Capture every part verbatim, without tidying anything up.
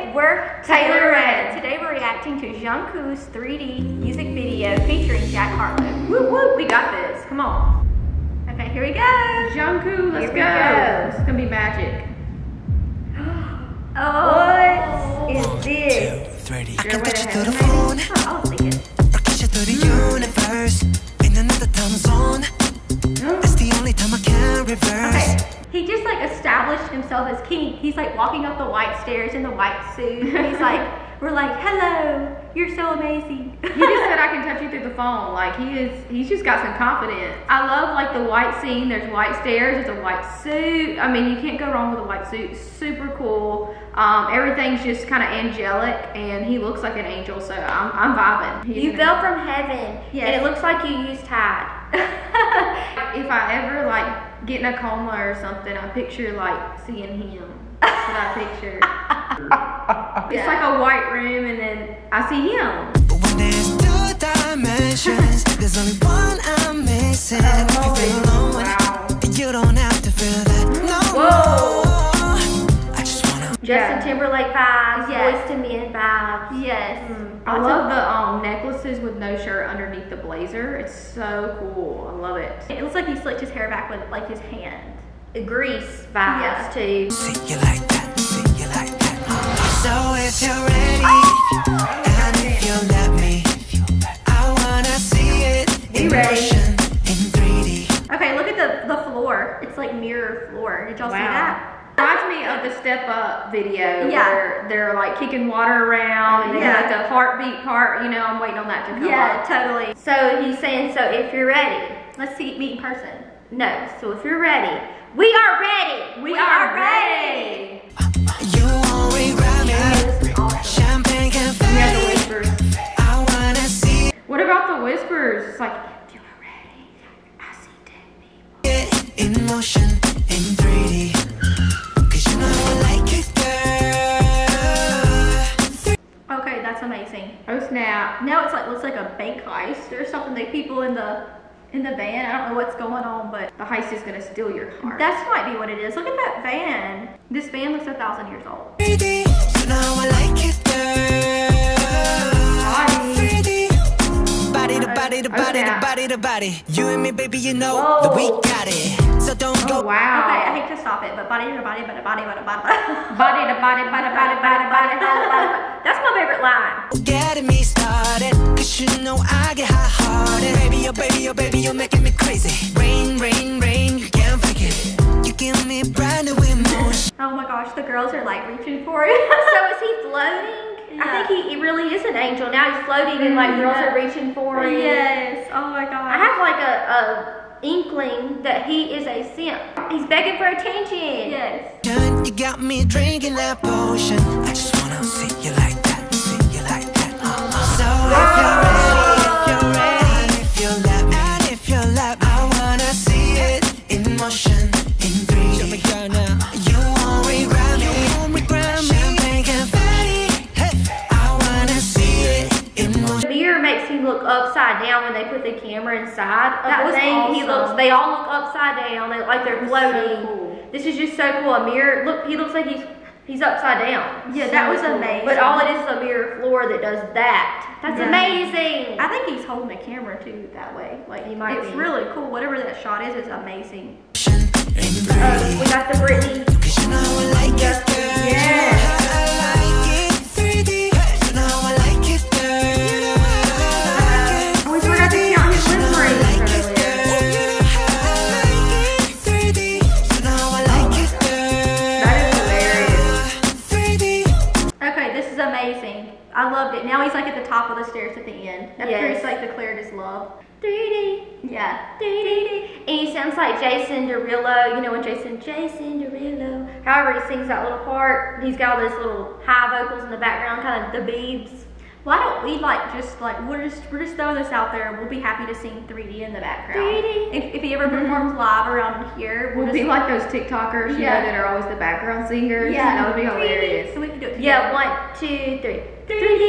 Today we're Taylor Red. Today we're reacting to Jungkook's three D music video featuring Jack Harlow. Woo woo, we got this. Come on. Okay, here we go. Jungkook, let's go. go. It's gonna be magic. Oh, what is this? thirty. I can touch you through the phone. Oh, I'll sing it. Or catch you through the universe in another time zone. It's the only time I can reverse. Okay. He just like established himself as king. He's like walking up the white stairs in the white suit. He's like, we're like, hello, you're so amazing. He just said I can touch you through the phone. Like he is, he's just got some confidence. I love like the white scene. There's white stairs, there's a white suit. I mean, you can't go wrong with a white suit. Super cool. Um, everything's just kind of angelic and he looks like an angel. So I'm, I'm vibing. He's you fell from heaven. Yeah. And it looks like you used Tide. If I ever like, get in a coma or something, I picture like seeing him. That's what I picture. It's yeah. like a white room and then I see him. But when there's two dimensions, there's only one I'm missing. Oh, you feel alone, wow. You don't have to feel that no more. I just wanna Justin yeah. Timberlake vibes, yes. Voice to men vibes. Yes. Mm. I, I love the um, necklaces with no shirt underneath the blazer. It's so cool. I love it. It looks like he slicked his hair back with like his hand. Grease vibes yeah. too. See you like that. See you like that. So if you're ready, oh. and if you let me, I wanna see it Be in ready. motion in three D. Okay, look at the, the floor. It's like mirror floor. Did y'all wow. see that? Reminds me of the Step Up video yeah. where they're like kicking water around and they yeah. have like the heartbeat part. You know, I'm waiting on that to come yeah, up. Yeah, totally. So he's saying, so if you're ready, let's see, meet in person. No, so if you're ready, we are ready. We, we are, are ready. ready. You won't regret me. Champagne confetti. I wanna see. What about the whispers? It's like, if you are ready, I see dead people. Get in motion in three D. Amazing. Oh snap. Now it's like looks like a bank heist or something. Like people in the in the van. I don't know what's going on, but the heist is gonna steal your car. That might be what it is. Look at that van. This van looks a thousand years old. three D, you know I like it three D. Body to body to body to body to body. You and me, baby, you know Whoa. that we got it. So don't go. Oh, wow. Okay, I hate to stop it, but body to body, but a body, but a body, body to body, body, body, body, body, body. That's my favorite line. Get me started, cause you know I get hot-hearted. Baby, oh baby, oh baby, you're making me crazy. Rain, rain, rain, you can't fake it. You give me brand new emotion. Oh my gosh, the girls are like reaching for it. So is he floating? Yeah. I think he, he really is an angel. Now he's floating and like girls yeah. are reaching for him. Yes, oh my gosh. I have like a... a inkling that he is a simp. He's begging for attention. Yes. You got me drinking that potion. I just wanna see you like that. See you like that. Uh -uh. So oh. if you're ready, if you're ready, if you love me, and if you love me, I wanna see it in motion in three D. You won't regret me. You won't regret me. Champagne confetti. Hey, I wanna see it in motion. The mirror makes you look upside down when they put the camera inside. That was awesome. He looks, they all look upside down, they, like they're floating. So cool. This is just so cool. A mirror, look, he looks like he's he's upside down. Yeah, so that was cool. amazing. But all it is is a mirror floor that does that. That's yeah. amazing. I think he's holding the camera too that way. Like he might. It's be. really cool. Whatever that shot is, it's amazing. Uh, we got the Britney. Yeah. I loved it. Now he's like at the top of the stairs at the end. That's yes. where he's like declared his love. three D. Yeah. three D. And he sounds like Jason Derulo. You know when Jason, Jason Derulo. However he sings that little part. He's got all those little high vocals in the background, kind of the Biebs. Why don't we like just like, we're just, we're just throwing this out there and we'll be happy to sing three D in the background. three D. If, if he ever performs live around here. We'll, we'll be like those TikTokers, yeah. you know, that are always the background singers. Yeah. That would be hilarious. So we can do it together. Yeah, one, two, three. three D. three D.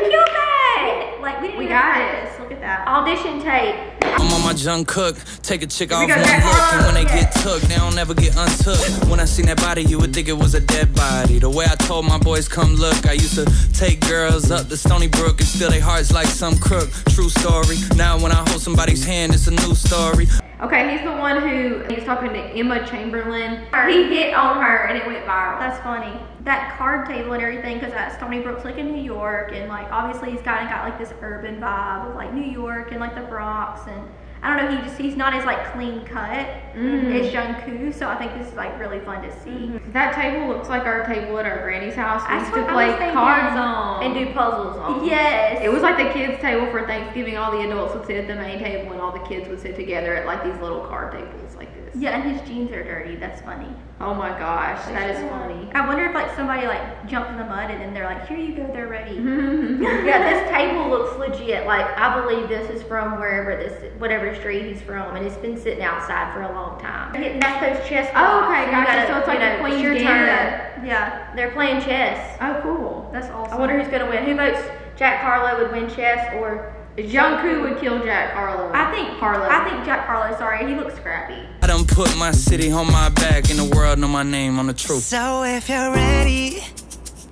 We killed that! Like, we didn't we even practice. Look at that. Audition tape. I'm on my Jungkook. Take a chick off one look. And when they get took, they don't ever get untook. When I seen that body, you would think it was a dead body. The way I told my boys, come look. I used to take girls up to Stony Brook and steal their hearts like some crook. True story. Now when I hold somebody's hand, it's a new story. Okay, he's the one who he's talking to Emma Chamberlain. He hit on her and it went viral. That's funny. That card table and everything, because that Stony Brook's like in New York, and like obviously he's kind of got like this urban vibe of like New York and like the Bronx, and I don't know, he just he's not as like clean cut mm-hmm. as Jungkook, so I think this is like really fun to see. Mm-hmm. That table looks like our table at our granny's house. We used to play cards on and do puzzles on. Yes, it was like the kids' table for Thanksgiving. All the adults would sit at the main table, and all the kids would sit together at like these little card tables like this. Yeah, and his jeans are dirty. That's funny. Oh my gosh, that is funny. I wonder if like somebody like jumped in the mud and then they're like, here you go, they're ready. Yeah, this table looks legit. Like, I believe this is from wherever this, whatever street he's from, and it's been sitting outside for a long time. Hitting back those chess blocks. Oh, okay, gotcha. So it's like a queen your turn. Yeah, they're playing chess. Oh, cool. That's awesome. I wonder who's gonna win. Who votes Jack Harlow would win chess, or Jungkook would kill Jack Harlow? I think Harlow. I think Jack Harlow. Sorry, he looks scrappy. I done put my city on my back, in the world know my name on the truth. So if you're ready,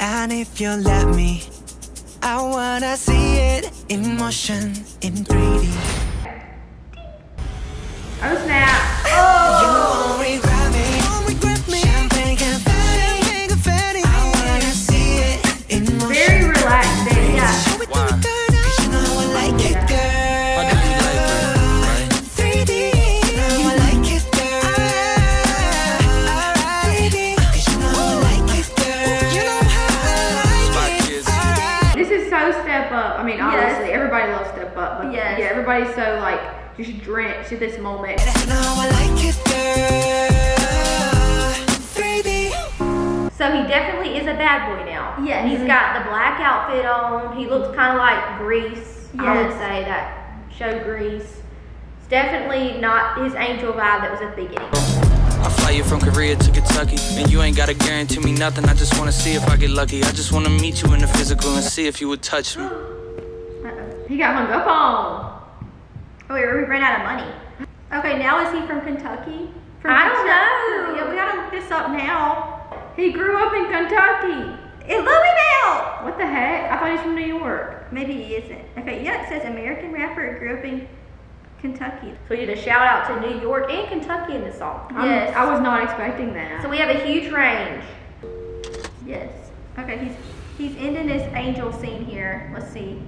and if you let me, I wanna see it in motion, in three D. Oh snap! Oh. You won't regret me. You won't regret me. Champagne confetti, confetti. I wanna see it in motion. Very relaxed, baby. Yeah. Why? I mean, obviously, yes. Everybody loves Step Up, but yes. Yeah, everybody's so, like, just drenched at this moment. So he definitely is a bad boy now. Yeah, he's mm-hmm. got the black outfit on. He looks kind of like Grease, yes. I would say, that show Grease. It's definitely not his angel vibe that was at the beginning. I fly you from Korea to Kentucky, and you ain't gotta guarantee me nothing. I just wanna see if I get lucky. I just wanna meet you in the physical and see if you would touch me. Uh-oh. He got hung up on. Oh, we ran out of money. Okay, now is he from Kentucky? From I Kentucky? don't know. Yeah, we gotta look this up now. He grew up in Kentucky. In Louisville! What the heck? I thought he was from New York. Maybe he isn't. Okay, yeah, it says American rapper grew up in Kentucky. So we did a shout out to New York and Kentucky in the song. Yes. I'm, I was not expecting that. So we have a huge range. Yes. Okay, he's he's ending his angel scene here. Let's see.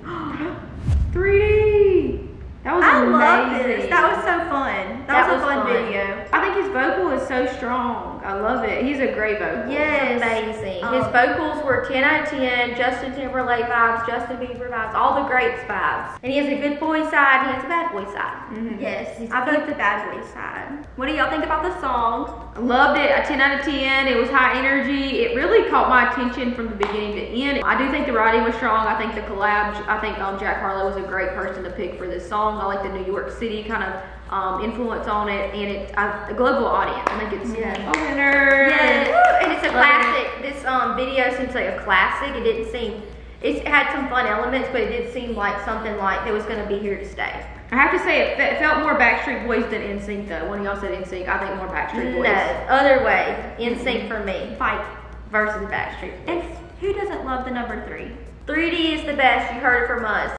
three D! That was I amazing. I love this. That was so fun. That, that was a fun, fun video. I think his vocal is so strong. I love it. He's a great vocal. Yes. Amazing. Um, his vocals were ten out of ten. Justin Timberlake vibes, Justin Bieber vibes, all the greats vibes. And he has a good boy side and he has a bad boy side. Mm-hmm. Yes. He's I vote the bad boy side. What do y'all think about the song? I loved it. A ten out of ten. It was high energy. It really caught my attention from the beginning to end. I do think the writing was strong. I think the collab, I think um, Jack Harlow was a great person to pick for this song. I like the New York City kind of um, influence on it, and it I, a global audience. I think it's yes. a winner. Yes. And it's a classic. This um, video seems like a classic. It didn't seem, it had some fun elements, but it did seem like something like it was going to be here to stay. I have to say, it, it felt more Backstreet Boys than N Sync though. When y'all said N Sync, I think more Backstreet Boys. No, other way. N Sync for me. Fight versus Backstreet Boys. And who doesn't love the number three? three D is the best. You heard it from us.